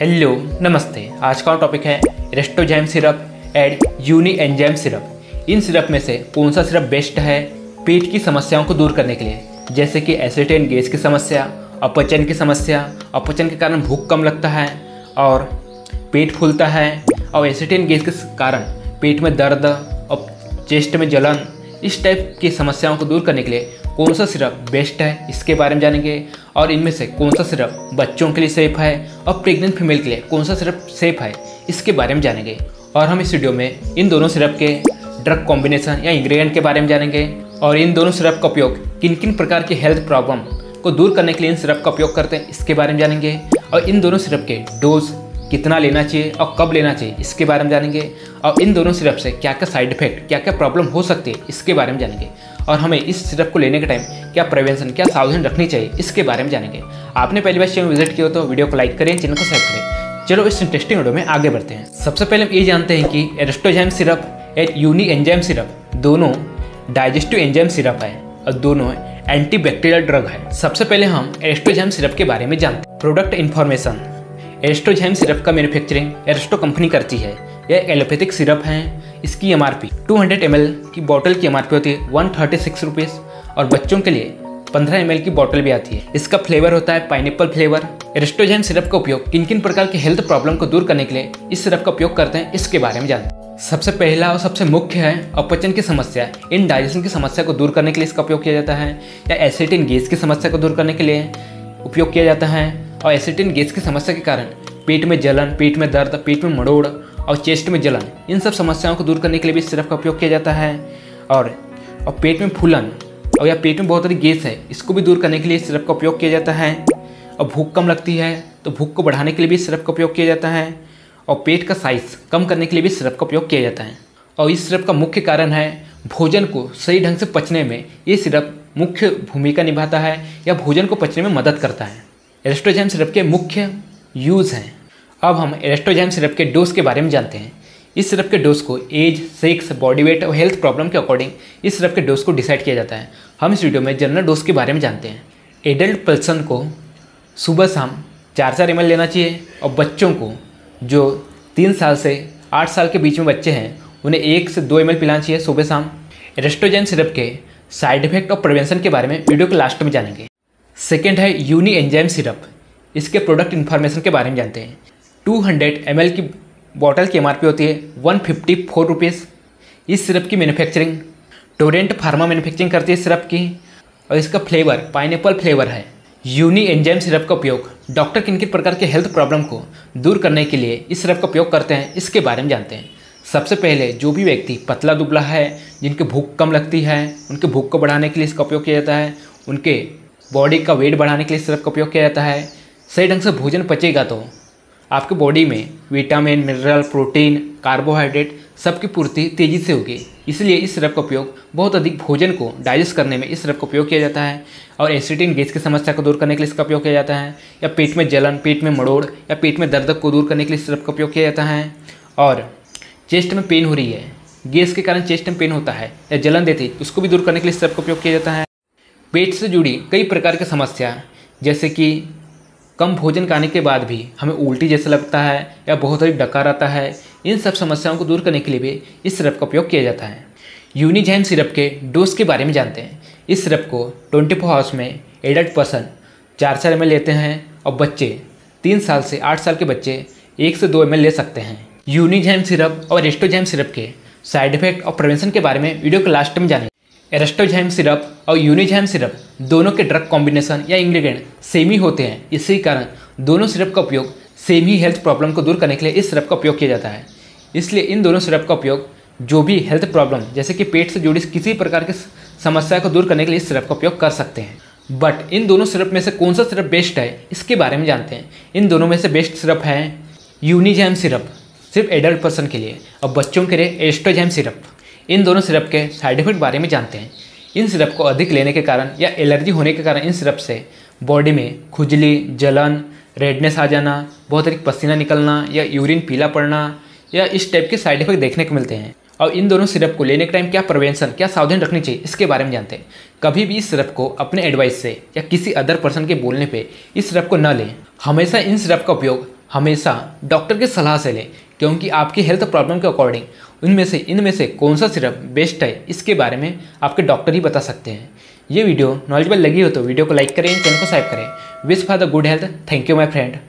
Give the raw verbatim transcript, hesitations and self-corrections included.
Hello नमस्ते। आज का टॉपिक है Aristozyme syrup and Unienzyme syrup. इन सिरप में से कौन सा सिरप बेस्ट है पेट की समस्याओं को दूर करने के लिए, जैसे कि एसिड एंड गैस की समस्या, अपचन की समस्या, अपचन के कारण भूख कम लगता है और पेट फूलता है, और एसिड एंड गैस के कारण पेट में दर्द और चेस्ट में जलन, इस टाइप की समस्याओं को दूर करने के लिए कौन सा सिरप बेस्ट है इसके बारे में जानेंगे। और इनमें से कौन सा सिरप बच्चों के लिए सेफ़ है और प्रेग्नेंट फीमेल के लिए कौन सा सिरप सेफ़ है इसके बारे में जानेंगे। और हम इस वीडियो में इन दोनों सिरप के ड्रग कॉम्बिनेशन या इंग्रेडिएंट के बारे में जानेंगे और इन दोनों सिरप का उपयोग किन किन प्रकार की हेल्थ प्रॉब्लम को दूर करने के लिए इन सिरप का उपयोग करते हैं इसके बारे में जानेंगे। और इन दोनों सिरप के डोज कितना लेना चाहिए और कब लेना चाहिए इसके बारे में जानेंगे। और इन दोनों सिरप से क्या क्या साइड इफेक्ट, क्या क्या प्रॉब्लम हो सकती है इसके बारे में जानेंगे। और हमें इस सिरप को लेने के टाइम क्या प्रिवेंशन, क्या सावधानी रखनी चाहिए इसके बारे में जानेंगे। आपने पहली बार चैनल विजिट किया हो तो वीडियो को लाइक करें, चैनल को सब्सक्राइब करें। चलो इस इंटरेस्टिंग वीडियो में आगे बढ़ते हैं। सबसे पहले हम ये जानते हैं कि Aristozyme syrup and Unienzyme syrup दोनों डाइजेस्टिव एंजाइम सिरप है और दोनों एंटी बैक्टीरियल ड्रग है। सबसे पहले हम एरिस्टोजाइम सिरप के बारे में जानते हैं। Product information. एरिस्टोजाइम सिरप का मैन्युफैक्चरिंग एरिस्टो कंपनी करती है। यह एलोपैथिक सिरप है। इसकी M R P two hundred M L की बोतल की एम आर पी होती है वन थर्टी सिक्स रुपीज़, और बच्चों के लिए पंद्रह एम एल की बोतल भी आती है। इसका फ्लेवर होता है पाइनएप्पल फ्लेवर। एरिस्टोजाइम सिरप का उपयोग किन किन प्रकार के हेल्थ प्रॉब्लम को दूर करने के लिए इस सिरप का उपयोग करते हैं इसके बारे में जानते हैं। सबसे पहला और सबसे मुख्य है अपचन की समस्या। इन डाइजेशन की समस्या को दूर करने के लिए इसका उपयोग किया जाता है, या एसिड इन गैस की समस्या को दूर करने के लिए उपयोग किया जाता है। और एसिड इन गैस की समस्या के कारण पेट में जलन, पेट में दर्द, पेट में मड़ोड़ और चेस्ट में जलन, इन सब समस्याओं को दूर करने के लिए भी इस सिरप का उपयोग किया जाता है। और और पेट में फूलन और या पेट में बहुत सारी गैस है, इसको भी दूर करने के लिए इस सिरप का उपयोग किया जाता है। और भूख कम लगती है तो भूख को बढ़ाने के लिए भी इस सिरप का उपयोग किया जाता है। और पेट का साइज कम करने के लिए भी इस सिरप का उपयोग किया जाता है। और इस सिरप का मुख्य कारण है भोजन को सही ढंग से पचने में ये सिरप मुख्य भूमिका निभाता है, या भोजन को पचने में मदद करता है। एरिस्टोजाइम सिरप के मुख्य यूज़ हैं। अब हम एरिस्टोजाइम सिरप के डोज के बारे में जानते हैं। इस सिरप के डोज को एज, सेक्स, बॉडी वेट और हेल्थ प्रॉब्लम के अकॉर्डिंग इस सिरप के डोज को डिसाइड किया जाता है। हम इस वीडियो में जनरल डोज के बारे में जानते हैं। एडल्ट पर्सन को सुबह शाम चार चार एम एल लेना चाहिए, और बच्चों को जो तीन साल से आठ साल के बीच में बच्चे हैं उन्हें एक से दो एम एल पिलाना चाहिए सुबह शाम। एरिस्टोजाइम सिरप के साइड इफेक्ट और प्रिवेंशन के बारे में वीडियो के लास्ट में जानेंगे। सेकेंड है यूनिएंजाइम सिरप। इसके प्रोडक्ट इन्फॉर्मेशन के बारे में जानते हैं। टू हंड्रेड एम एल की बोतल की एम आर पी होती है वन फिफ्टी फोर रुपीज़। इस सिरप की मैन्युफैक्चरिंग टोरेंट फार्मा मैन्युफैक्चरिंग करती है सिरप की, और इसका फ्लेवर पाइनएप्पल फ्लेवर है। यूनिएंजाइम सिरप का उपयोग डॉक्टर किन किन प्रकार के हेल्थ प्रॉब्लम को दूर करने के लिए इस सिरप का उपयोग करते हैं इसके बारे में जानते हैं। सबसे पहले जो भी व्यक्ति पतला दुबला है, जिनकी भूख कम लगती है, उनके भूख को बढ़ाने के लिए इसका उपयोग किया जाता है। उनके बॉडी का वेट बढ़ाने के लिए सिरप का उपयोग किया जाता है। सही ढंग से भोजन पचेगा तो आपके बॉडी में विटामिन, मिनरल, प्रोटीन, कार्बोहाइड्रेट सबकी पूर्ति तेज़ी से होगी, इसलिए इस सिरप का उपयोग बहुत अधिक भोजन को डाइजेस्ट करने में इस सिरप का उपयोग किया जाता है। और एसिडिटी गैस की समस्या को दूर करने के लिए इसका उपयोग किया जाता है, या पेट में जलन, पेट में मड़ोड़ या पेट में दर्द को दूर करने के लिए सिरप का उपयोग किया जाता है। और चेस्ट में पेन हो रही है, गैस के कारण चेस्ट में पेन होता है या जलन देती, उसको भी दूर करने के लिए सिरप का उपयोग किया जाता है। पेट से जुड़ी कई प्रकार की समस्या, जैसे कि कम भोजन खाने के बाद भी हमें उल्टी जैसा लगता है या बहुत अधिक डकार आता है, इन सब समस्याओं को दूर करने के लिए भी इस सिरप का उपयोग किया जाता है। यूनिजाइम सिरप के डोज के बारे में जानते हैं। इस सिरप को ट्वेंटी फोर आवर्स में एडल्ट पर्सन चार चार एम एल लेते हैं, और बच्चे तीन साल से आठ साल के बच्चे एक से दो एम एल ले सकते हैं। यूनिजाइम सिरप और एरिस्टोजाइम सिरप के साइड इफेक्ट और प्रिवेंशन के बारे में वीडियो के लास्ट में जानेंगे। एरिस्टोजाइम सिरप और यूनिजाइम सिरप दोनों के ड्रग कॉम्बिनेशन या इंग्रेडिएंट सेम ही होते हैं, इसी कारण दोनों सिरप का उपयोग सेम ही हेल्थ प्रॉब्लम को दूर करने के लिए इस सिरप का उपयोग किया जाता है। इसलिए इन दोनों सिरप का उपयोग जो भी हेल्थ प्रॉब्लम जैसे कि पेट से जुड़ी किसी प्रकार की समस्या को दूर करने के लिए इस सिरप का उपयोग कर सकते हैं। बट इन दोनों सिरप में से कौन सा सिरप बेस्ट है इसके बारे में जानते हैं। इन दोनों में से बेस्ट सिरप है यूनिजाइम सिरप, सिर्फ एडल्ट पर्सन के लिए, और बच्चों के लिए एरिस्टोजाइम सिरप। इन दोनों सिरप के साइड इफेक्ट बारे में जानते हैं। इन सिरप को अधिक लेने के कारण या एलर्जी होने के कारण इन सिरप से बॉडी में खुजली, जलन, रेडनेस आ जाना, बहुत अधिक पसीना निकलना या यूरिन पीला पड़ना, या इस टाइप के साइड इफेक्ट देखने को मिलते हैं। और इन दोनों सिरप को लेने के टाइम क्या प्रिवेंशन, क्या सावधानी रखनी चाहिए इसके बारे में जानते हैं। कभी भी इस सिरप को अपने एडवाइस से या किसी अदर पर्सन के बोलने पर इस सिरप को न लें। हमेशा इन सिरप का उपयोग हमेशा डॉक्टर की सलाह से लें, क्योंकि आपकी हेल्थ प्रॉब्लम के अकॉर्डिंग उनमें से इनमें से कौन सा सिरप बेस्ट है इसके बारे में आपके डॉक्टर ही बता सकते हैं। ये वीडियो नॉलेजेबल लगी हो तो वीडियो को लाइक करें, चैनल को सब्सक्राइब करें। Wish for the good health. Thank you my friend.